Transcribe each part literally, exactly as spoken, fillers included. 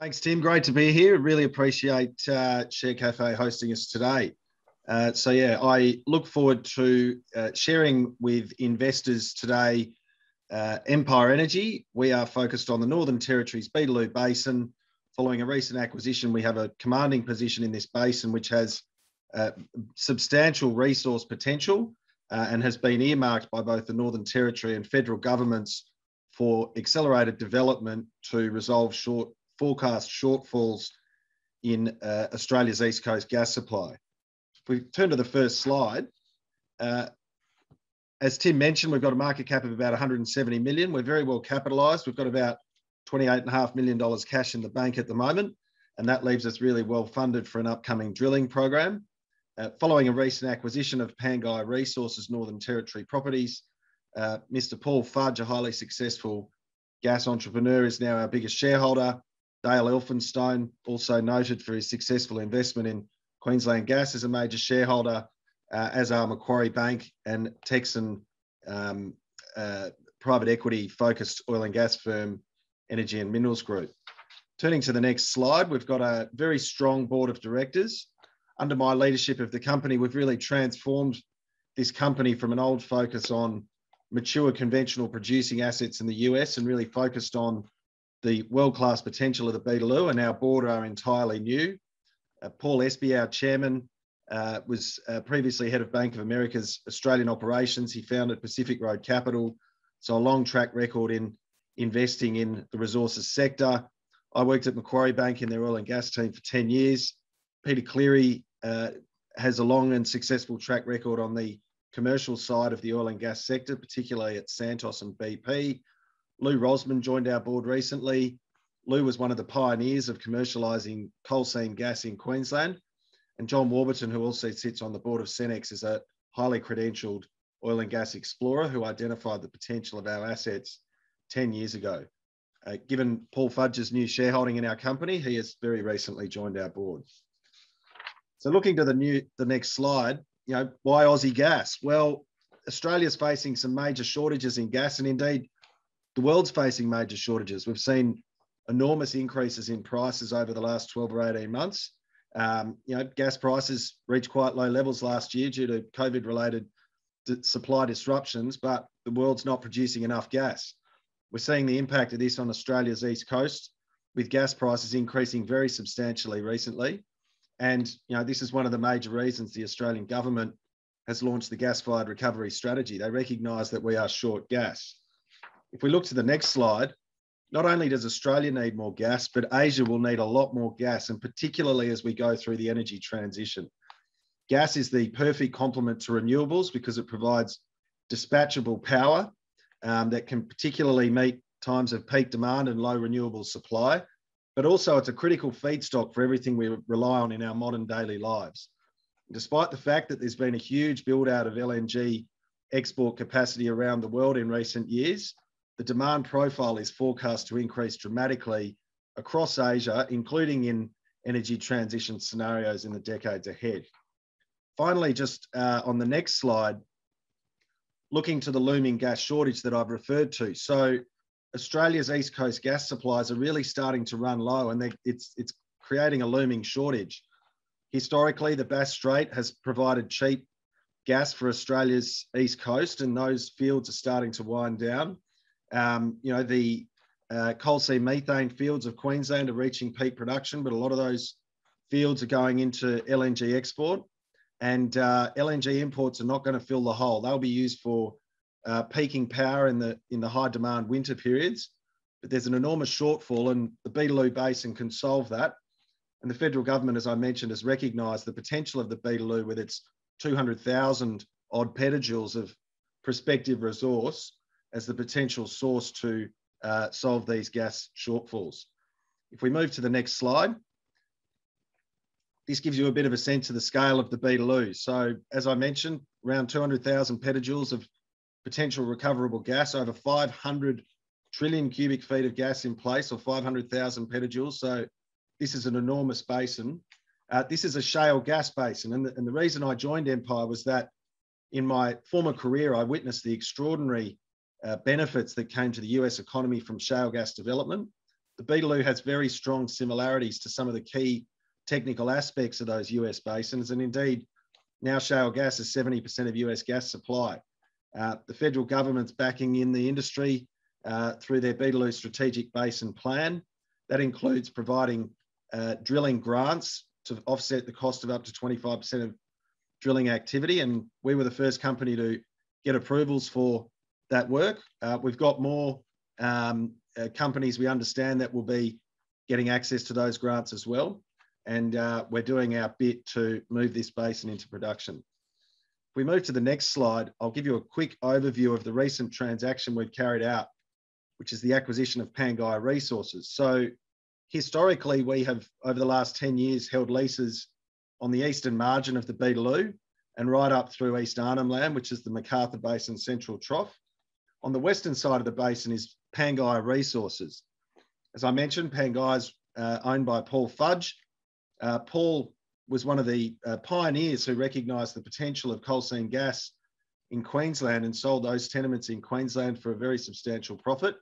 Thanks, Tim. Great to be here. Really appreciate uh, ShareCafe hosting us today. Uh, so yeah, I look forward to uh, sharing with investors today uh, Empire Energy. We are focused on the Northern Territory's Beetaloo Basin. Following a recent acquisition, we have a commanding position in this basin, which has uh, substantial resource potential uh, and has been earmarked by both the Northern Territory and federal governments for accelerated development to resolve short forecast shortfalls in uh, Australia's East Coast gas supply. We turn to the first slide. Uh, as Tim mentioned, we've got a market cap of about one hundred and seventy million. We're very well capitalised. We've got about twenty-eight and a half million dollars cash in the bank at the moment, and that leaves us really well funded for an upcoming drilling program. Uh, following a recent acquisition of Pangaea Resources Northern Territory properties, uh, Mister Paul Fudge, a highly successful gas entrepreneur, is now our biggest shareholder. Dale Elphinstone, also noted for his successful investment in Queensland Gas, as a major shareholder, uh, as are Macquarie Bank and Texan um, uh, private equity-focused oil and gas firm, Energy and Minerals Group. Turning to the next slide, we've got a very strong board of directors. Under my leadership of the company, we've really transformed this company from an old focus on mature conventional producing assets in the U S and really focused on the world-class potential of the Beetaloo, and our board are entirely new. Uh, Paul Espy, our chairman, uh, was uh, previously head of Bank of America's Australian operations. He founded Pacific Road Capital, so a long track record in investing in the resources sector. I worked at Macquarie Bank in their oil and gas team for ten years. Peter Cleary uh, has a long and successful track record on the commercial side of the oil and gas sector, particularly at Santos and B P. Lou Rosman joined our board recently. Lou was one of the pioneers of commercialising coal seam gas in Queensland. And John Warburton, who also sits on the board of Senex, is a highly credentialed oil and gas explorer who identified the potential of our assets ten years ago. Uh, given Paul Fudge's new shareholding in our company, he has very recently joined our board. So looking to the, new, the next slide, you know, why Aussie gas? Well, Australia's facing some major shortages in gas, and indeed, the world's facing major shortages. We've seen enormous increases in prices over the last twelve or eighteen months. Um, you know, gas prices reached quite low levels last year due to COVID-related supply disruptions, but the world's not producing enough gas. We're seeing the impact of this on Australia's east coast, with gas prices increasing very substantially recently. And, you know, this is one of the major reasons the Australian government has launched the gas-fired recovery strategy. They recognise that we are short gas. If we look to the next slide, not only does Australia need more gas, but Asia will need a lot more gas, and particularly as we go through the energy transition. Gas is the perfect complement to renewables because it provides dispatchable power um, that can particularly meet times of peak demand and low renewable supply, but also it's a critical feedstock for everything we rely on in our modern daily lives. Despite the fact that there's been a huge build out of L N G export capacity around the world in recent years, the demand profile is forecast to increase dramatically across Asia, including in energy transition scenarios in the decades ahead. Finally, just uh, on the next slide, looking to the looming gas shortage that I've referred to. So Australia's East Coast gas supplies are really starting to run low, and they, it's, it's creating a looming shortage. Historically, the Bass Strait has provided cheap gas for Australia's East Coast, and those fields are starting to wind down. Um, you know, the uh, coal seam methane fields of Queensland are reaching peak production, but a lot of those fields are going into L N G export, and uh, L N G imports are not going to fill the hole. They'll be used for uh, peaking power in the, in the high demand winter periods, but there's an enormous shortfall, and the Beetaloo Basin can solve that. And the federal government, as I mentioned, has recognised the potential of the Beetaloo with its two hundred thousand odd petajoules of prospective resource as the potential source to uh, solve these gas shortfalls. If we move to the next slide, this gives you a bit of a sense of the scale of the Beetaloo. So as I mentioned, around two hundred thousand petajoules of potential recoverable gas, over five hundred trillion cubic feet of gas in place, or five hundred thousand petajoules. So this is an enormous basin. Uh, this is a shale gas basin. And the, and the reason I joined Empire was that in my former career, I witnessed the extraordinary Uh, benefits that came to the U S economy from shale gas development. the Beetaloo has very strong similarities to some of the key technical aspects of those U S basins, and indeed now shale gas is seventy percent of U S gas supply. Uh, the federal government's backing in the industry uh, through their Beetaloo Strategic Basin Plan. That includes providing uh, drilling grants to offset the cost of up to twenty-five percent of drilling activity, and we were the first company to get approvals for that work. Uh, we've got more um, uh, companies we understand that will be getting access to those grants as well, and uh, we're doing our bit to move this basin into production. If we move to the next slide, I'll give you a quick overview of the recent transaction we've carried out, which is the acquisition of Pangaea Resources. So historically, we have, over the last ten years, held leases on the eastern margin of the Beetaloo and right up through East Arnhem Land, which is the MacArthur Basin Central Trough. On the western side of the basin is Pangaea Resources. As I mentioned, Pangaea is uh, owned by Paul Fudge. Uh, Paul was one of the uh, pioneers who recognised the potential of coal seam gas in Queensland and sold those tenements in Queensland for a very substantial profit.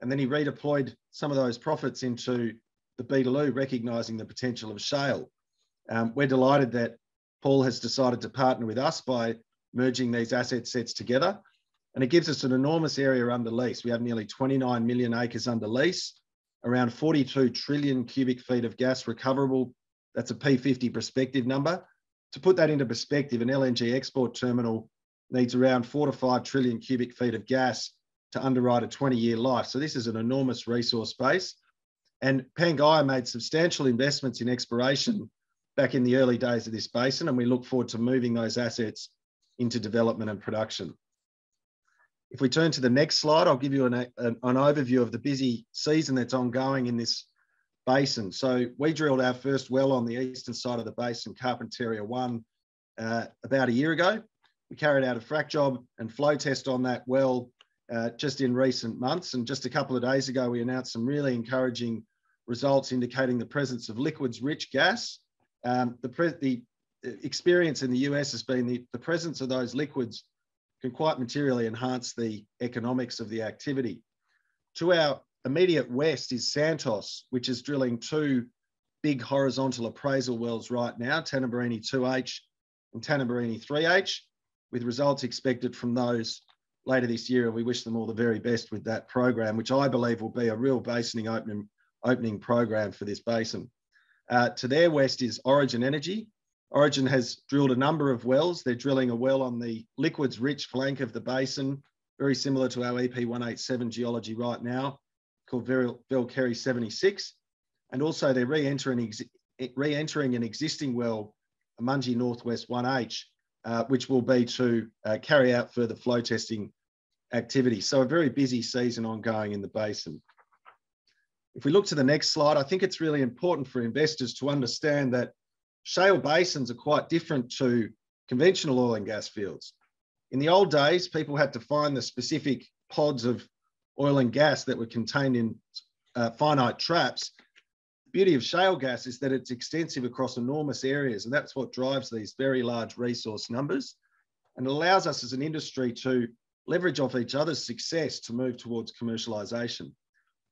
And then he redeployed some of those profits into the Beetaloo, recognising the potential of shale. Um, we're delighted that Paul has decided to partner with us by merging these asset sets together. And it gives us an enormous area under lease. We have nearly twenty-nine million acres under lease, around forty-two trillion cubic feet of gas recoverable. That's a P fifty prospective number. To put that into perspective, an L N G export terminal needs around four to five trillion cubic feet of gas to underwrite a twenty year life. So this is an enormous resource base. And Pangaea made substantial investments in exploration back in the early days of this basin, and we look forward to moving those assets into development and production. If we turn to the next slide, I'll give you an, an, an overview of the busy season that's ongoing in this basin. So we drilled our first well on the eastern side of the basin, Carpentaria One, uh, about a year ago. We carried out a frac job and flow test on that well uh, just in recent months. And just a couple of days ago, we announced some really encouraging results indicating the presence of liquids-rich gas. Um, the, pre the experience in the U S has been the, the presence of those liquids can quite materially enhance the economics of the activity. To our immediate west is Santos, which is drilling two big horizontal appraisal wells right now, Tanabarini two H and Tanabarini three H, with results expected from those later this year. And we wish them all the very best with that program, which I believe will be a real basining opening, opening program for this basin. Uh, to their west is Origin Energy. Origin has drilled a number of wells. They're drilling a well on the liquids-rich flank of the basin, very similar to our E P one eighty-seven geology right now, called Velkerry seventy-six. And also they're re-entering re-entering an existing well, Mungi Northwest one H, uh, which will be to uh, carry out further flow testing activity. So a very busy season ongoing in the basin. If we look to the next slide, I think it's really important for investors to understand that shale basins are quite different to conventional oil and gas fields. In the old days, people had to find the specific pods of oil and gas that were contained in uh, finite traps. The beauty of shale gas is that it's extensive across enormous areas, and that's what drives these very large resource numbers, and allows us as an industry to leverage off each other's success to move towards commercialisation.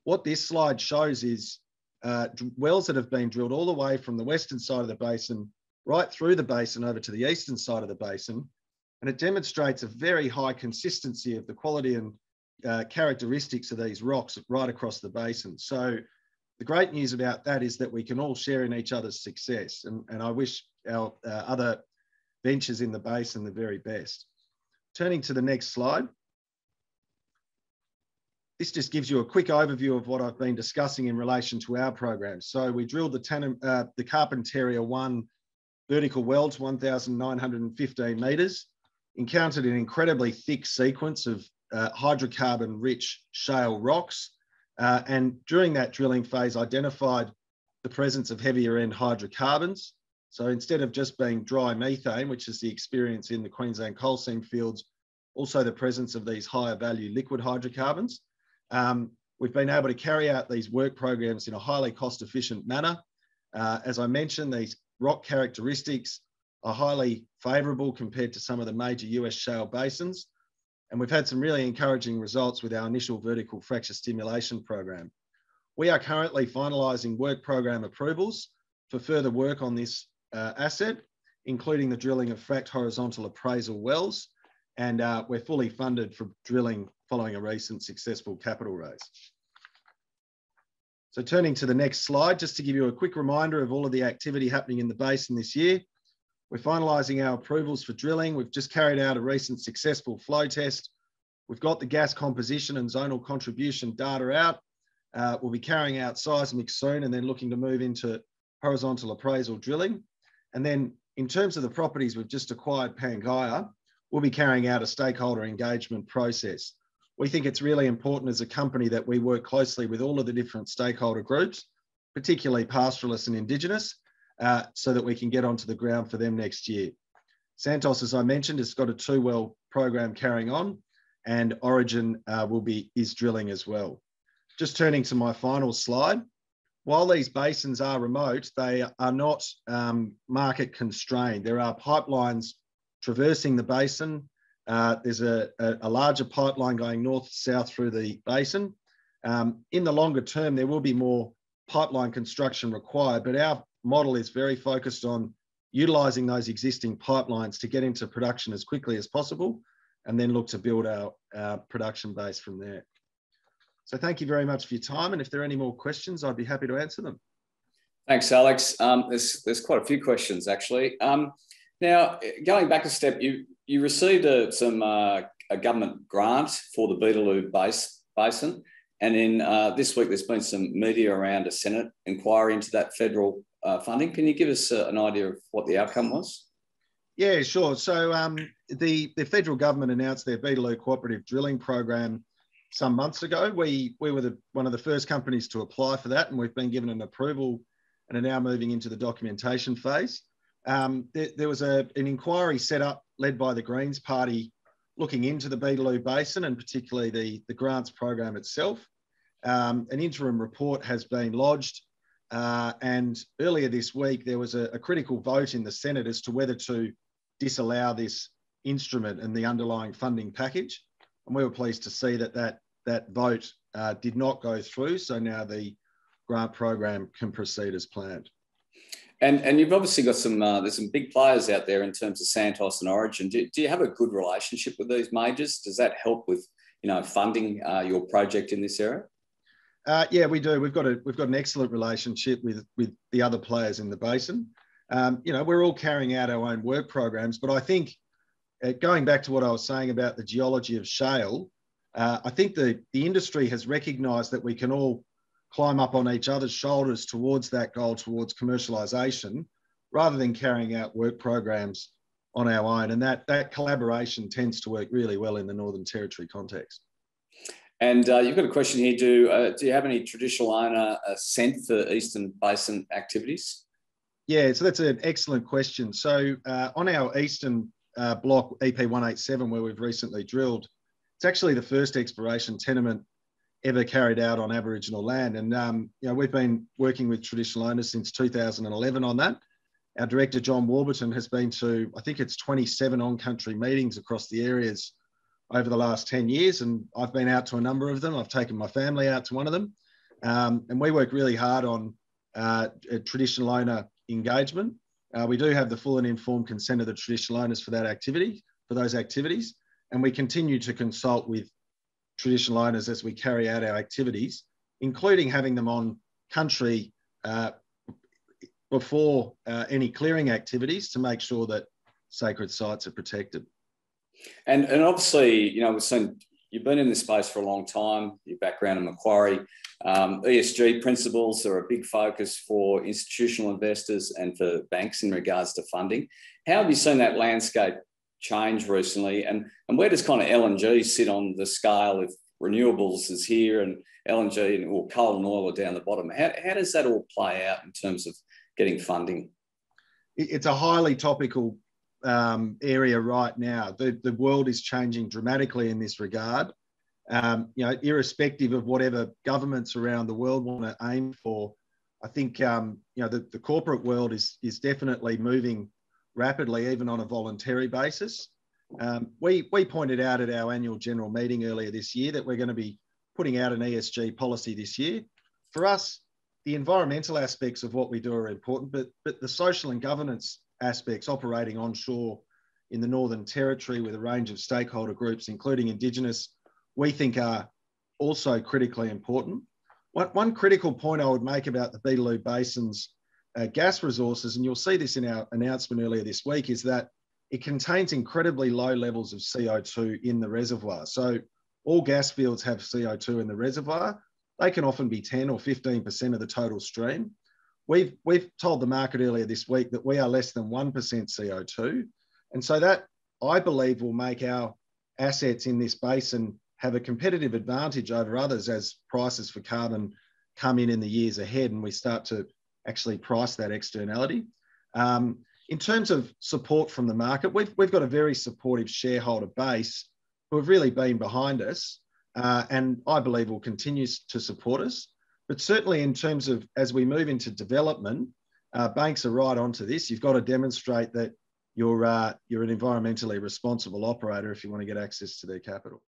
What this slide shows is uh, wells that have been drilled all the way from the western side of the basin, right through the basin over to the eastern side of the basin. And it demonstrates a very high consistency of the quality and uh, characteristics of these rocks right across the basin. So the great news about that is that we can all share in each other's success. And, and I wish our uh, other ventures in the basin the very best. Turning to the next slide. This just gives you a quick overview of what I've been discussing in relation to our program. So we drilled the, Tanum, uh, the Carpentaria One vertical well to one thousand nine hundred fifteen metres, encountered an incredibly thick sequence of uh, hydrocarbon-rich shale rocks, uh, and during that drilling phase identified the presence of heavier-end hydrocarbons. So instead of just being dry methane, which is the experience in the Queensland coal seam fields, also the presence of these higher-value liquid hydrocarbons. Um, we've been able to carry out these work programs in a highly cost-efficient manner. Uh, as I mentioned, these rock characteristics are highly favourable compared to some of the major U S shale basins. And we've had some really encouraging results with our initial vertical fracture stimulation program. We are currently finalising work program approvals for further work on this uh, asset, including the drilling of fracked horizontal appraisal wells, and uh, we're fully funded for drilling following a recent successful capital raise. So turning to the next slide, just to give you a quick reminder of all of the activity happening in the basin this year. We're finalising our approvals for drilling. We've just carried out a recent successful flow test. We've got the gas composition and zonal contribution data out. Uh, we'll be carrying out seismic soon and then looking to move into horizontal appraisal drilling. And then in terms of the properties we've just acquired, Pangaea, we'll be carrying out a stakeholder engagement process. We think it's really important as a company that we work closely with all of the different stakeholder groups, particularly pastoralists and Indigenous, uh, so that we can get onto the ground for them next year. Santos, as I mentioned, has got a two-well program carrying on, and Origin uh, will be, is drilling as well. Just turning to my final slide. While these basins are remote, they are not um, market constrained. There are pipelines traversing the basin. Uh, there's a, a, a larger pipeline going north-south through the basin. Um, in the longer term, there will be more pipeline construction required, but our model is very focused on utilising those existing pipelines to get into production as quickly as possible, and then look to build our uh, production base from there. So thank you very much for your time. And if there are any more questions, I'd be happy to answer them. Thanks, Alex. Um, there's, there's quite a few questions, actually. Um, now, going back a step, you, you received a, some uh, a government grant for the Beetaloo base, Basin. And in uh, this week, there's been some media around a Senate inquiry into that federal uh, funding. Can you give us uh, an idea of what the outcome was? Yeah, sure. So um, the, the federal government announced their Beetaloo Cooperative Drilling Program some months ago. We, we were the, one of the first companies to apply for that, and we've been given an approval and are now moving into the documentation phase. Um, there, there was a, an inquiry set up led by the Greens Party looking into the Beetaloo Basin and particularly the, the grants program itself. Um, an interim report has been lodged, uh, and earlier this week there was a, a critical vote in the Senate as to whether to disallow this instrument and the underlying funding package. And we were pleased to see that that, that vote uh, did not go through. So now the grant program can proceed as planned. And, and you've obviously got some, uh, there's some big players out there in terms of Santos and Origin. Do, do you have a good relationship with these majors? Does that help with, you know, funding uh, your project in this area? Uh, yeah, we do. We've got a, we've got an excellent relationship with, with the other players in the basin. Um, you know, we're all carrying out our own work programs, but I think Uh, going back to what I was saying about the geology of shale, uh, I think the, the industry has recognised that we can all climb up on each other's shoulders towards that goal, towards commercialisation, rather than carrying out work programs on our own. And that, that collaboration tends to work really well in the Northern Territory context. And uh, you've got a question here. Do, uh, do you have any traditional owner assent for Eastern Basin activities? Yeah, so that's an excellent question. So uh, on our Eastern Uh, block E P one eighty-seven, where we've recently drilled, it's actually the first exploration tenement ever carried out on Aboriginal land. And um, you know, we've been working with traditional owners since two thousand eleven on that. Our director, John Warburton, has been to, I think it's twenty-seven on-country meetings across the areas over the last ten years. And I've been out to a number of them. I've taken my family out to one of them. Um, and we work really hard on uh, traditional owner engagement. Uh, we do have the full and informed consent of the traditional owners for that activity, for those activities, and we continue to consult with traditional owners as we carry out our activities, including having them on country uh, before uh, any clearing activities to make sure that sacred sites are protected. And, and obviously, you know, we've seen, you've been in this space for a long time, your background in Macquarie. Um, E S G principles are a big focus for institutional investors and for banks in regards to funding. How have you seen that landscape change recently? And, and where does kind of L N G sit on the scale if renewables is here and L N G and, or coal and oil are down the bottom? How, how does that all play out in terms of getting funding? It's a highly topical Um, area right now. The, the world is changing dramatically in this regard. Um, you know, irrespective of whatever governments around the world want to aim for, I think um, you know the, the corporate world is is definitely moving rapidly, even on a voluntary basis. Um, we we pointed out at our annual general meeting earlier this year that we're going to be putting out an E S G policy this year. for us, the environmental aspects of what we do are important, but, but the social and governance aspects operating onshore in the Northern Territory with a range of stakeholder groups, including Indigenous, we think are also critically important. One, one critical point I would make about the Beetaloo Basin's uh, gas resources, and you'll see this in our announcement earlier this week, is that it contains incredibly low levels of C O two in the reservoir. So all gas fields have C O two in the reservoir. They can often be ten or fifteen percent of the total stream. We've, we've told the market earlier this week that we are less than one percent C O two. And so that, I believe, will make our assets in this basin have a competitive advantage over others as prices for carbon come in in the years ahead and we start to actually price that externality. Um, in terms of support from the market, we've, we've got a very supportive shareholder base who have really been behind us. Uh, and I believe will continue to support us. But certainly in terms of, as we move into development, uh, banks are right onto this. You've got to demonstrate that you're, uh, you're an environmentally responsible operator if you want to get access to their capital.